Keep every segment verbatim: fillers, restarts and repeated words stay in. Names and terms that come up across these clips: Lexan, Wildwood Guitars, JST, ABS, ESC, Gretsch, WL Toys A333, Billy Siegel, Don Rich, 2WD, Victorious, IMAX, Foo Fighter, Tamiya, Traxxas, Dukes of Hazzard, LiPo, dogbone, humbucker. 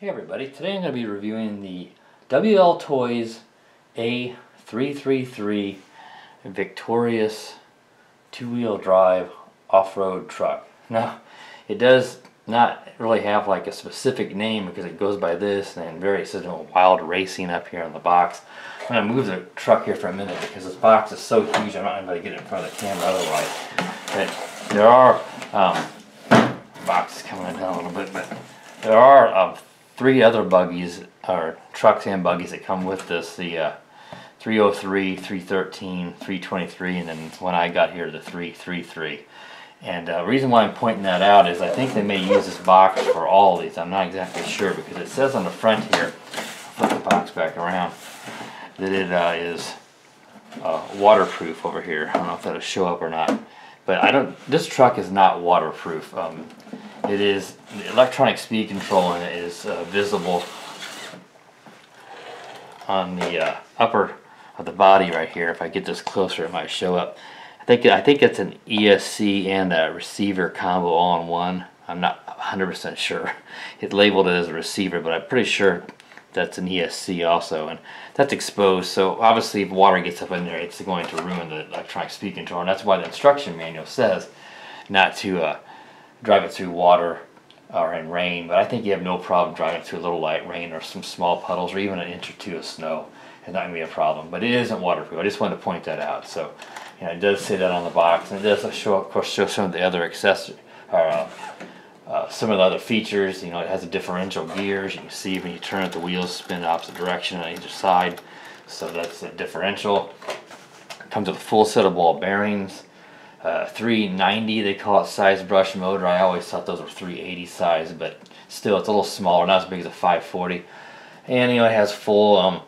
Hey everybody, today I'm going to be reviewing the W L Toys A three thirty-three Victorious two-wheel drive off-road truck. Now, it does not really have like a specific name because it goes by this and various wild racing up here in the box. I'm going to move the truck here for a minute because this box is so huge I'm not going to get it in front of the camera otherwise. But there are, um, the box is coming down a little bit, but there are um, three other buggies, or trucks and buggies that come with this, the uh, three oh three, three thirteen, three twenty-three, and then when I got here, the three thirty-three. And the uh, reason why I'm pointing that out is I think they may use this box for all of these. I'm not exactly sure because it says on the front here, I'll flip the box back around, that it uh, is uh, waterproof over here. I don't know if that'll show up or not, but I don't. This truck is not waterproof. Um, It is, the electronic speed control in it is uh, visible on the uh, upper of the body right here. If I get this closer, it might show up. I think I think it's an E S C and a receiver combo all in one. I'm not one hundred percent sure. It's labeled it as a receiver, but I'm pretty sure that's an E S C also. And that's exposed, so obviously if water gets up in there, it's going to ruin the electronic speed control. And that's why the instruction manual says not to... Uh, drive it through water or in rain, but I think you have no problem driving it through a little light rain or some small puddles or even an inch or two of snow. It's not going to be a problem, but it isn't waterproof. I just wanted to point that out. So, you know, it does say that on the box, and it does show, of course, show some of the other accessories, or uh, uh, some of the other features. You know, it has a differential gears. You can see when you turn it, the wheels spin the opposite direction on either side. So that's the differential. It comes with a full set of ball bearings. Uh, three ninety, they call it size brush motor. I always thought those were three eighty size, but still it's a little smaller, not as big as a five forty. And you know, it has full, um, it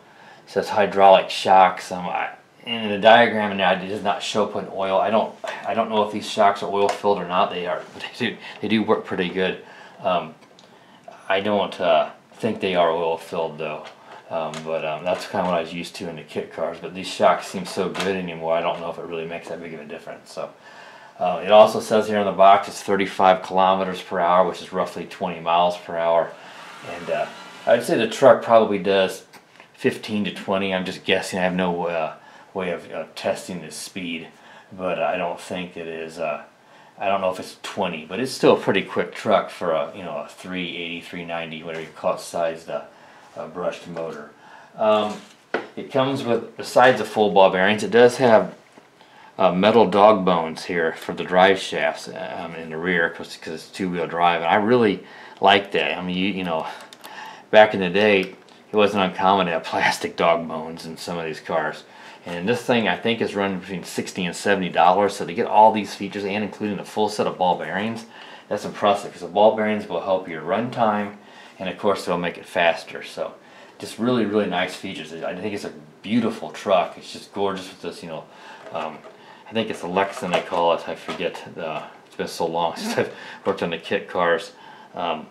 says hydraulic shocks. Um, I, in the diagram now, it does not show up in oil. I don't, I don't know if these shocks are oil filled or not. They are, they do, they do work pretty good. Um, I don't uh, think they are oil filled though. Um, but um, that's kind of what I was used to in the kit cars, but these shocks seem so good anymore, I don't know if it really makes that big of a difference. So, uh, it also says here on the box it's thirty-five kilometers per hour, which is roughly twenty miles per hour. And uh, I'd say the truck probably does fifteen to twenty. I'm just guessing. I have no uh, way of uh, testing this speed, but I don't think it is... Uh, I don't know if it's twenty, but it's still a pretty quick truck for a, you know, a three eighty, three ninety, whatever you call it, sized uh, Uh, brushed motor. Um, it comes with, besides the full ball bearings, it does have uh, metal dog bones here for the drive shafts um, in the rear because it's two-wheel drive, and I really like that. I mean, you, you know, back in the day, it wasn't uncommon to have plastic dog bones in some of these cars. And this thing, I think, is running between sixty and seventy dollars, so to get all these features and including a full set of ball bearings, that's impressive because the ball bearings will help your run time. And of course they'll make it faster. So just really, really nice features. I think it's a beautiful truck. It's just gorgeous with this, you know, um, I think it's a Lexan they call it. I forget. The, it's been so long since I've worked on the kit cars um,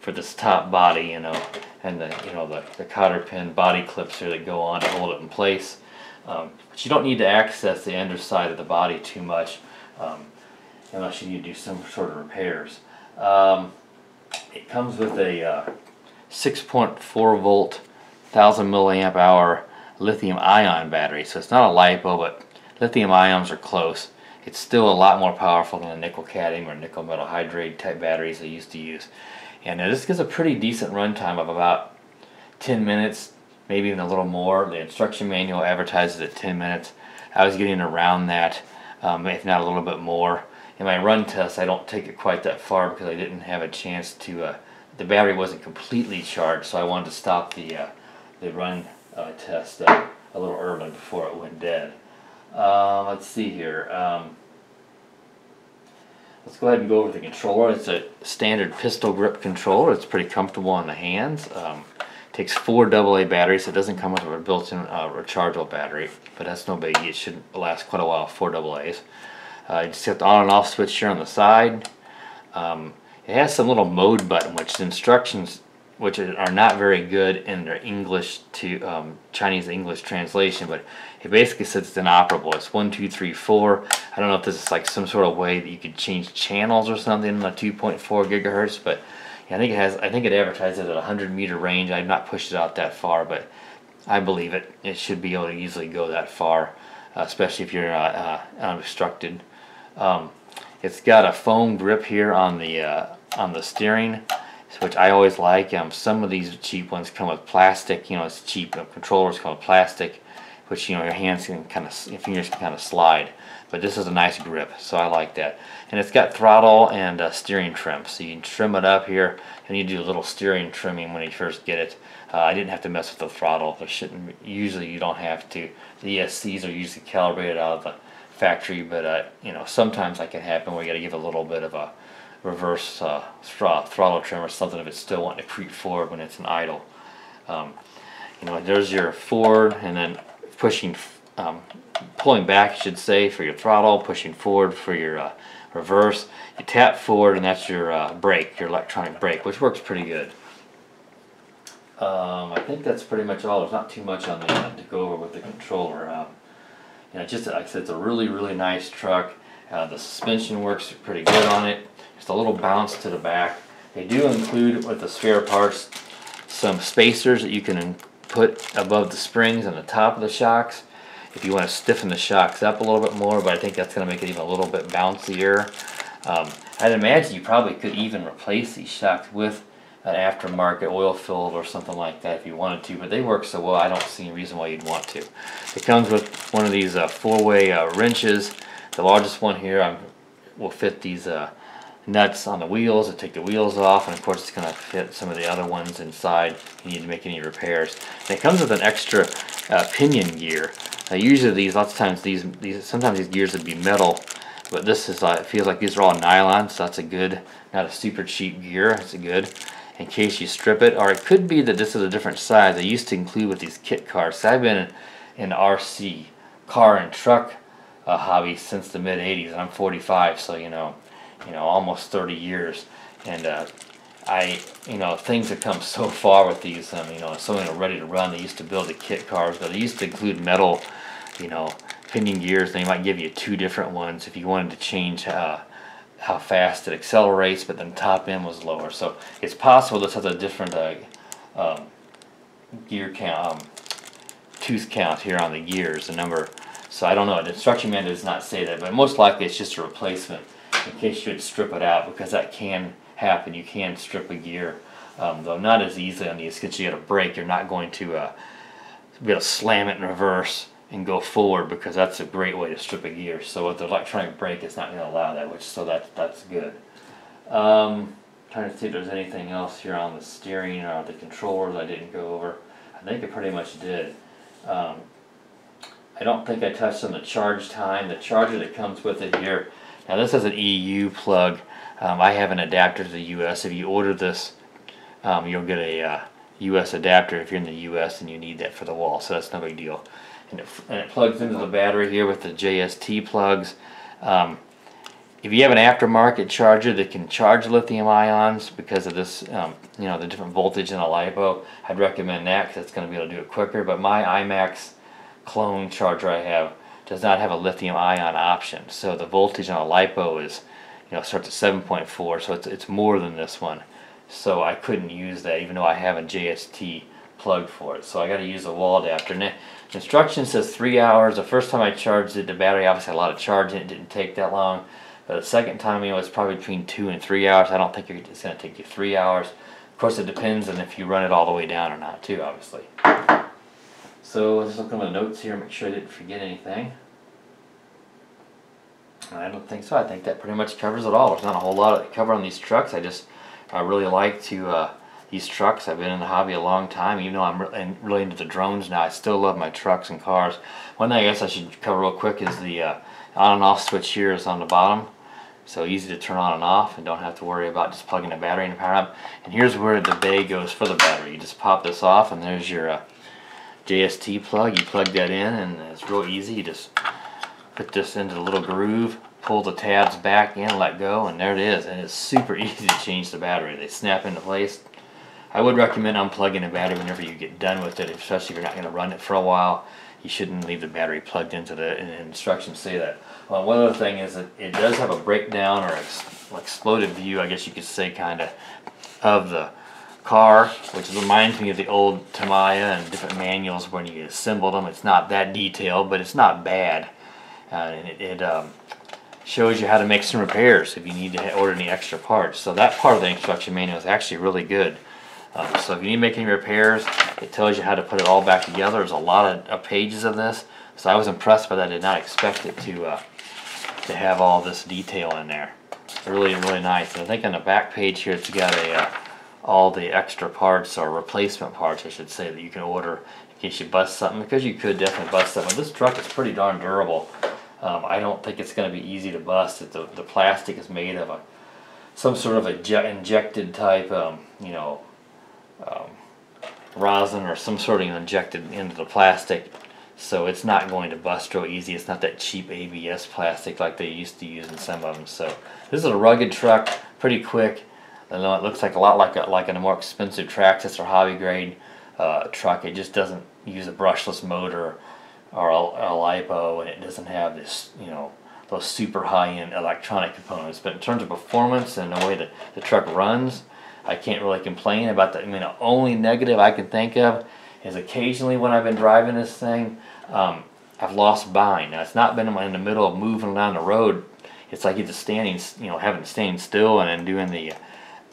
for this top body, you know, and the, you know, the, the cotter pin body clips here that go on to hold it in place. Um, but you don't need to access the underside of the body too much um, unless you need to do some sort of repairs. Um, It comes with a uh, six point four volt, one thousand milliamp hour lithium ion battery. So it's not a LiPo, but lithium ions are close. It's still a lot more powerful than the nickel cadmium or nickel metal hydride type batteries they used to use. And uh, this gives a pretty decent runtime of about ten minutes, maybe even a little more. The instruction manual advertises at ten minutes. I was getting around that, um, if not a little bit more. In my run test, I don't take it quite that far because I didn't have a chance to, uh, the battery wasn't completely charged, so I wanted to stop the, uh, the run uh, test uh, a little early before it went dead. Uh, let's see here. Um, let's go ahead and go over the controller. It's a standard pistol grip controller. It's pretty comfortable on the hands. Um, it takes four double A batteries. It doesn't come with a built-in uh, rechargeable battery, but that's no biggie. It should last quite a while, four double A's. Uh, you just have the on and off switch here on the side. Um, it has some little mode button, which the instructions, which are not very good in their English to um, Chinese English translation, but it basically says it's inoperable. It's one, two, three, four. I don't know if this is like some sort of way that you could change channels or something on a two point four gigahertz, but I think it has, I think it advertises at a hundred meter range. I've not pushed it out that far, but I believe it. It should be able to easily go that far, uh, especially if you're uh, uh, unobstructed. Um, it's got a foam grip here on the uh, on the steering, which I always like. Um, some of these cheap ones come with plastic. You know, it's cheap. The controllers come with plastic, which, you know, your hands can kind of, your fingers can kind of slide. But this is a nice grip, so I like that. And it's got throttle and uh, steering trim, so you can trim it up here, and you do a little steering trimming when you first get it. Uh, I didn't have to mess with the throttle. There shouldn't, usually you don't have to. The E S Cs are usually calibrated out of the factory, but uh, you know, sometimes that can happen where you got to give a little bit of a reverse uh, throttle trim or something if it's still wanting to creep forward when it's in idle. Um, you know, there's your forward, and then pushing, um, pulling back, I should say, for your throttle, pushing forward for your uh, reverse. You tap forward, and that's your uh, brake, your electronic brake, which works pretty good. Um, I think that's pretty much all. There's not too much on the uh, to go over with the controller. Um, you know, just like I said, it's a really, really nice truck. Uh, the suspension works pretty good on it. Just a little bounce to the back. They do include with the spare parts some spacers that you can put above the springs and the top of the shocks if you want to stiffen the shocks up a little bit more, but I think that's going to make it even a little bit bouncier. Um, I'd imagine you probably could even replace these shocks with an aftermarket oil filled or something like that if you wanted to, but they work so well I don't see any reason why you'd want to. It comes with one of these uh, four-way uh, wrenches. The largest one here I'm, will fit these uh, nuts on the wheels, and take the wheels off, and of course it's going to fit some of the other ones inside if you need to make any repairs. And it comes with an extra uh, pinion gear. Now usually these, lots of times these, these, sometimes these gears would be metal, but this is, uh, it feels like these are all nylon, so that's a good, not a super cheap gear, it's a good, in case you strip it. Or it could be that this is a different size. They used to include with these kit cars. So I've been in R C, car and truck uh, hobby since the mid eighties, and I'm forty-five, so you know, you know, almost thirty years, and uh, I, you know, things have come so far with these. Um, you know, so many are ready to run. They used to build the kit cars, but they used to include metal, you know, pinion gears. They might give you two different ones if you wanted to change uh, how fast it accelerates, but then top end was lower. So it's possible this has a different uh, um, gear count, um, tooth count here on the gears, the number. So I don't know. The instruction manual does not say that, but most likely it's just a replacement in case you would strip it out, because that can happen. You can strip a gear, um, though not as easily on these, since you had a brake. You're not going to uh, be able to slam it in reverse and go forward, because that's a great way to strip a gear. So with the electronic brake, it's not going to allow that, which, so that, that's good. Um, trying to see if there's anything else here on the steering or the controllers I didn't go over. I think I pretty much did. Um, I don't think I touched on the charge time. The charger that comes with it here, now this is an E U plug. Um, I have an adapter to the U S. If you order this, um, you'll get a uh, U S adapter if you're in the U S and you need that for the wall, so that's no big deal. And it, and it plugs into the battery here with the J S T plugs. Um, if you have an aftermarket charger that can charge lithium ions because of this, um, you know, the different voltage in a LiPo, I'd recommend that because it's going to be able to do it quicker. But my IMAX clone charger I have does not have a lithium ion option, so the voltage on a LiPo is, you know, starts at seven point four, so it's, it's more than this one, so I couldn't use that even though I have a J S T plug for it, so I got to use a wall adapter. And the instruction says three hours. The first time I charged it, the battery obviously had a lot of charge and it didn't take that long, but the second time, you know, it's probably between two and three hours. I don't think it's going to take you three hours. Of course it depends on if you run it all the way down or not too, obviously. So let's look at the notes here, make sure I didn't forget anything. I don't think so. I think that pretty much covers it all. There's not a whole lot to cover on these trucks. I just, I really like to, uh, these trucks. I've been in the hobby a long time. Even though I'm re really into the drones now, I still love my trucks and cars. One thing I guess I should cover real quick is the uh, on and off switch here is on the bottom. So easy to turn on and off, and don't have to worry about just plugging the battery and power up. And here's where the bay goes for the battery. You just pop this off, and there's your uh, J S T plug. You plug that in, and it's real easy. You just put this into the little groove, pull the tabs back in, let go, and there it is. And it's super easy to change the battery. They snap into place. I would recommend unplugging the battery whenever you get done with it, especially if you're not going to run it for a while. You shouldn't leave the battery plugged into the, and the instructions say that. Well, one other thing is that it does have a breakdown or ex, exploded view, I guess you could say, kind of. of the car, which reminds me of the old Tamiya and different manuals when you assembled them. It's not that detailed, but it's not bad. Uh, and it it um, shows you how to make some repairs if you need to order any extra parts. So that part of the instruction manual is actually really good. Uh, so if you need to make any repairs, it tells you how to put it all back together. There's a lot of uh, pages of this. So I was impressed by that. I did not expect it to uh, to have all this detail in there. Really, really nice. And I think on the back page here, it's got a uh, all the extra parts, or replacement parts, I should say, that you can order in case you bust something, because you could definitely bust something. This truck is pretty darn durable. Um, I don't think it's going to be easy to bust. It, the, the plastic is made of a some sort of a jet injected type, um, you know, um, rosin or some sort of injected into the plastic. So it's not going to bust real easy. It's not that cheap A B S plastic like they used to use in some of them. So this is a rugged truck, pretty quick. I know it looks like a lot like a, like in a more expensive Traxxas or hobby grade uh, truck. It just doesn't use a brushless motor or a, a lipo, and it doesn't have this, you know, those super high-end electronic components. But in terms of performance and the way that the truck runs, I can't really complain about that. I mean, the only negative I can think of is occasionally when I've been driving this thing, um, I've lost bind. Now, it's not been in the middle of moving down the road. It's like you're just standing, you know, having to stand still and then doing the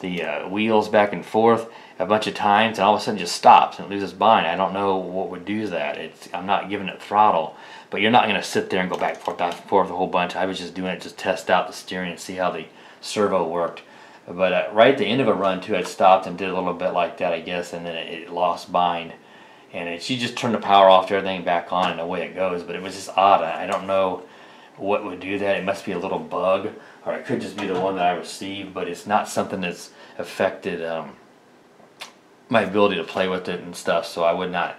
the uh, wheels back and forth a bunch of times, and all of a sudden just stops and loses bind. I don't know what would do that. It's, I'm not giving it throttle, but you're not going to sit there and go back and forth, back and forth a whole bunch. I was just doing it, just test out the steering and see how the servo worked. But uh, right at the end of a run too, I stopped and did a little bit like that, I guess, and then it, it lost bind. And it, she just turned the power off to everything back on, and away it goes. But it was just odd. I, I don't know what would do that. It must be a little bug, or it could just be the one that I received, but it's not something that's affected um, my ability to play with it and stuff, so I would not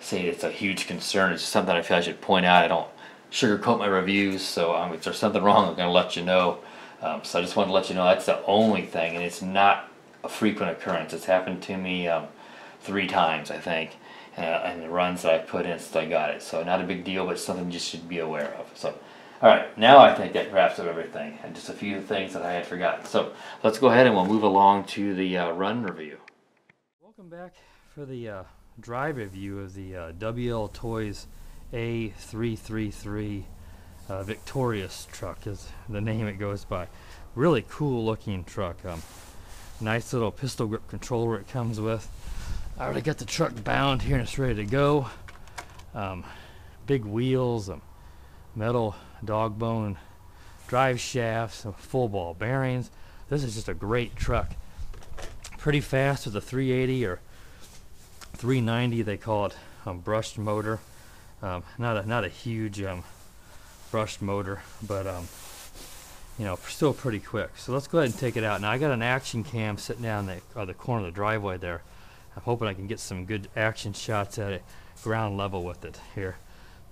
say it's a huge concern. It's just something I feel I should point out. I don't sugarcoat my reviews, so um, if there's something wrong, I'm going to let you know. Um, so I just want to let you know that's the only thing, and it's not a frequent occurrence. It's happened to me um, three times, I think, uh, and the runs that I put in since I got it. So not a big deal, but something you just should be aware of. So. Alright, now I think that wraps up everything, and just a few things that I had forgotten. So let's go ahead and we'll move along to the uh, run review. Welcome back for the uh, drive review of the uh, W L Toys A three thirty-three uh, Victorious truck is the name it goes by. Really cool looking truck. Um, nice little pistol grip controller it comes with. I already got the truck bound here and it's ready to go. Um, big wheels, um, metal dog bone drive shafts, full ball bearings. This is just a great truck. Pretty fast with a three eighty or three ninety, they call it, um, brushed motor. Um, not a not a huge um, brushed motor, but um, you know, still pretty quick. So let's go ahead and take it out. Now I got an action cam sitting down the other corner of the driveway there. I'm hoping I can get some good action shots at it, ground level with it here.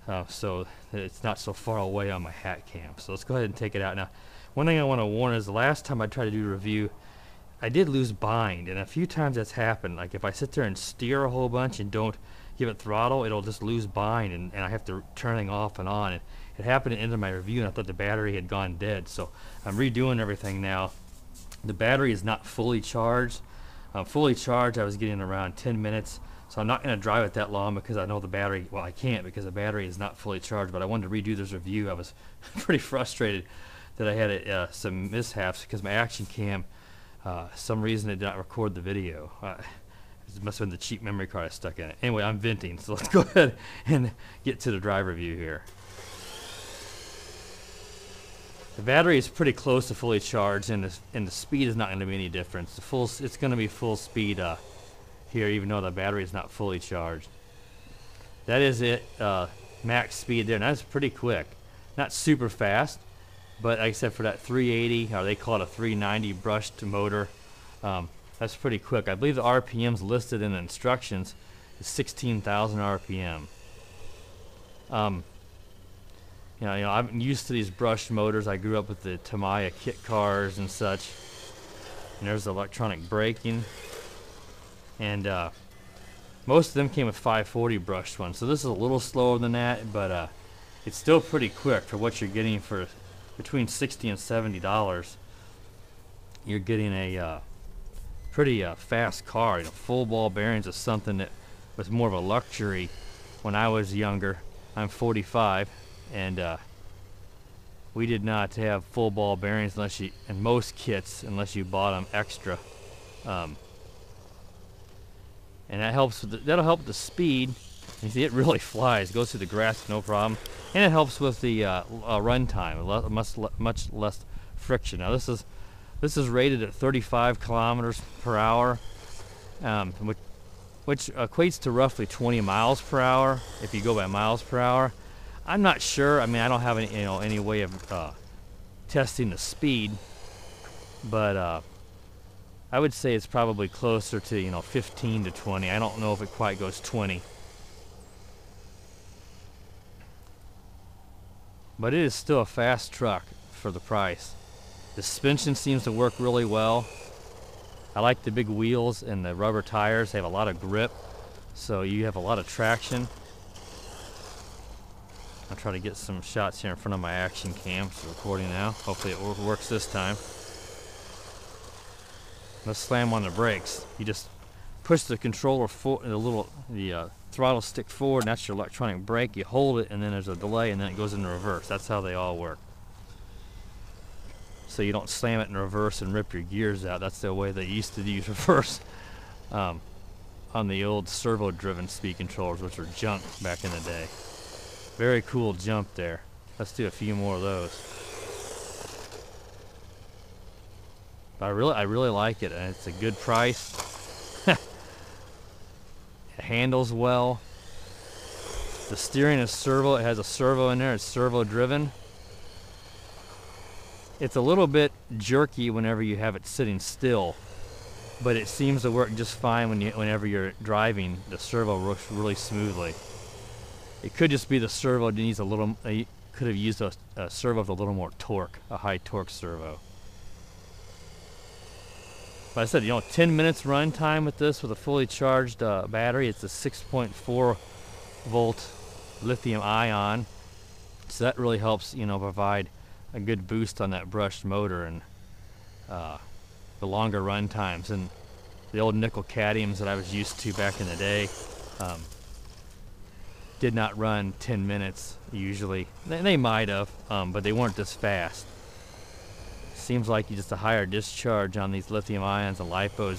Uh, so it's not so far away on my hat cam. So let's go ahead and take it out. Now, one thing I want to warn is the last time I tried to do a review, I did lose bind, and a few times that's happened. Like if I sit there and steer a whole bunch and don't give it throttle, it'll just lose bind, and, and I have to turn it off and on. And it happened at the end of my review, and I thought the battery had gone dead. So I'm redoing everything now. The battery is not fully charged. Um, fully charged, I was getting around ten minutes. So I'm not going to drive it that long because I know the battery, well I can't because the battery is not fully charged, but I wanted to redo this review. I was pretty frustrated that I had a, uh, some mishaps because my action cam, uh, some reason it did not record the video. Uh, it must have been the cheap memory card I stuck in it. Anyway, I'm venting, so let's go ahead and get to the drive review here. The battery is pretty close to fully charged, and the, and the speed is not going to be any difference. The full, it's going to be full speed uh, here, even though the battery is not fully charged. That is it, uh, max speed there, and that's pretty quick. Not super fast, but like I said, for that three eighty, or they call it a three ninety brushed motor, um, that's pretty quick. I believe the R P Ms listed in the instructions is sixteen thousand R P M. Um, you know, you know, I'm used to these brushed motors. I grew up with the Tamiya kit cars and such. And there's the electronic braking. And uh, most of them came with five forty brushed ones, so this is a little slower than that, but uh, it's still pretty quick for what you're getting for between sixty and seventy dollars. You're getting a uh, pretty uh, fast car. You know, full ball bearings is something that was more of a luxury when I was younger. I'm forty-five, and uh, we did not have full ball bearings unless you, in most kits, unless you bought them extra. Um, and that helps with the, that'll help with the speed. You see, it really flies. It goes through the grass, no problem. And it helps with the uh, uh, run time, le much, le much less friction. Now this is this is rated at thirty-five kilometers per hour, um, which, which equates to roughly twenty miles per hour if you go by miles per hour. I'm not sure. I mean, I don't have any you know any way of uh, testing the speed, but uh, I would say it's probably closer to you know fifteen to twenty. I don't know if it quite goes twenty. But it is still a fast truck for the price. The suspension seems to work really well. I like the big wheels and the rubber tires. They have a lot of grip, so you have a lot of traction. I'll try to get some shots here in front of my action cam. It's recording now. Hopefully it works this time. Let's slam on the brakes. You just push the controller forward, the little the uh, throttle stick forward, and that's your electronic brake. You hold it, and then there's a delay, and then it goes into reverse. That's how they all work. So you don't slam it in reverse and rip your gears out. That's the way they used to use reverse um, on the old servo-driven speed controllers, which were junk back in the day. Very cool jump there. Let's do a few more of those. But I really, I really like it, and it's a good price. Handles well. The steering is servo. It has a servo in there. It's servo driven. It's a little bit jerky whenever you have it sitting still, but it seems to work just fine when you, whenever you're driving. The servo works really smoothly. It could just be the servo needs a little. You could have used a, a servo with a little more torque, a high torque servo. But I said, you know, ten minutes run time with this, with a fully charged uh, battery. It's a six point four volt lithium ion, so that really helps, you know, provide a good boost on that brushed motor and uh, the longer run times. And the old nickel caddiums that I was used to back in the day um, did not run ten minutes usually. They, they might have, um, but they weren't this fast. Seems like just a higher discharge on these lithium ions and lipos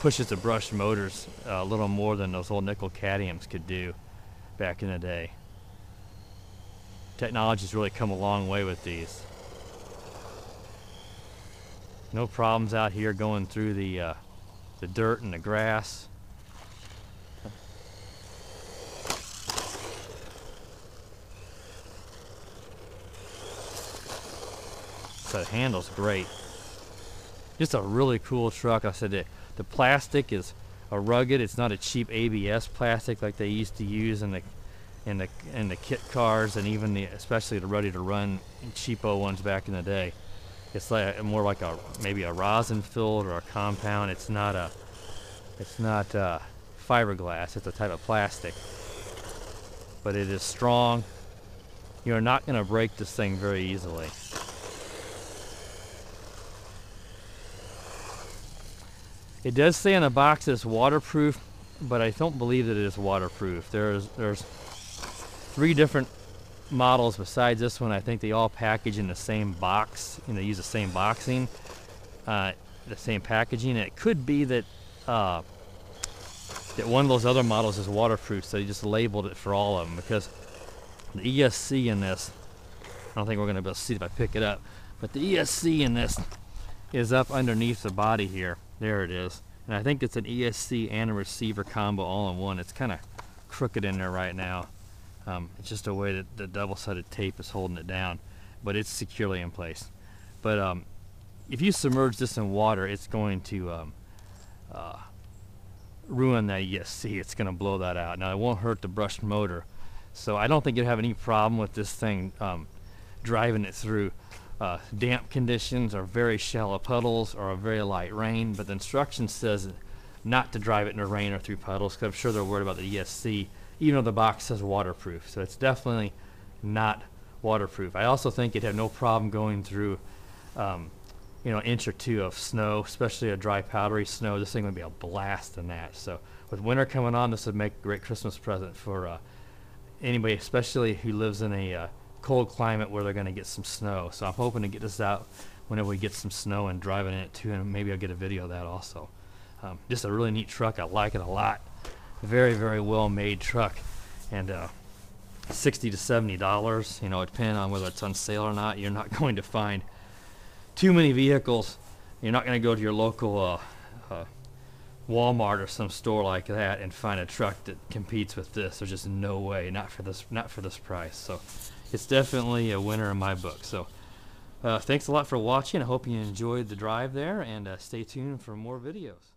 pushes the brushed motors a little more than those old nickel cadmiums could do back in the day. Technology's really come a long way with these. No problems out here going through the uh, the dirt and the grass. It handles great. Just a really cool truck. I said the, the plastic is a rugged. It's not a cheap A B S plastic like they used to use in the in the in the kit cars, and even the especially the ready to run cheapo ones back in the day. It's like more like a maybe a rosin filled or a compound. It's not a it's not uh, fiberglass. It's a type of plastic, but it is strong. You're not going to break this thing very easily. It does say in the box that it's waterproof, but I don't believe that it is waterproof. There's there's three different models besides this one. I think they all package in the same box, and they use the same boxing, uh, the same packaging. And it could be that uh, that one of those other models is waterproof, so they just labeled it for all of them. Because the E S C in this, I don't think we're going to be able to see it if I pick it up, but the E S C in this is up underneath the body here. There it is. And I think it's an E S C and a receiver combo all in one. It's kind of crooked in there right now. Um, it's just a way that the double-sided tape is holding it down, but it's securely in place. But um, if you submerge this in water, it's going to um, uh, ruin that E S C. It's going to blow that out. Now, it won't hurt the brushed motor, so I don't think you'll have any problem with this thing um, driving it through Uh, damp conditions or very shallow puddles or a very light rain. But the instruction says not to drive it in the rain or through puddles, because I'm sure they're worried about the E S C, even though the box says waterproof. So it's definitely not waterproof. I also think it'd have no problem going through um, you know, an inch or two of snow, especially a dry powdery snow, this thing would be a blast in that. So with winter coming on, this would make a great Christmas present for uh, anybody, especially who lives in a uh, cold climate where they're going to get some snow. So I'm hoping to get this out whenever we get some snow and driving in it too, and maybe I'll get a video of that also. Um, just a really neat truck. I like it a lot. Very, very well made truck, and uh, sixty to seventy dollars, you know, depending on whether it's on sale or not. You're not going to find too many vehicles. You're not going to go to your local uh, uh, Walmart or some store like that and find a truck that competes with this. There's just no way, not for this, not for this price. So it's definitely a winner in my book. So uh, thanks a lot for watching. I hope you enjoyed the drive there, and uh, stay tuned for more videos.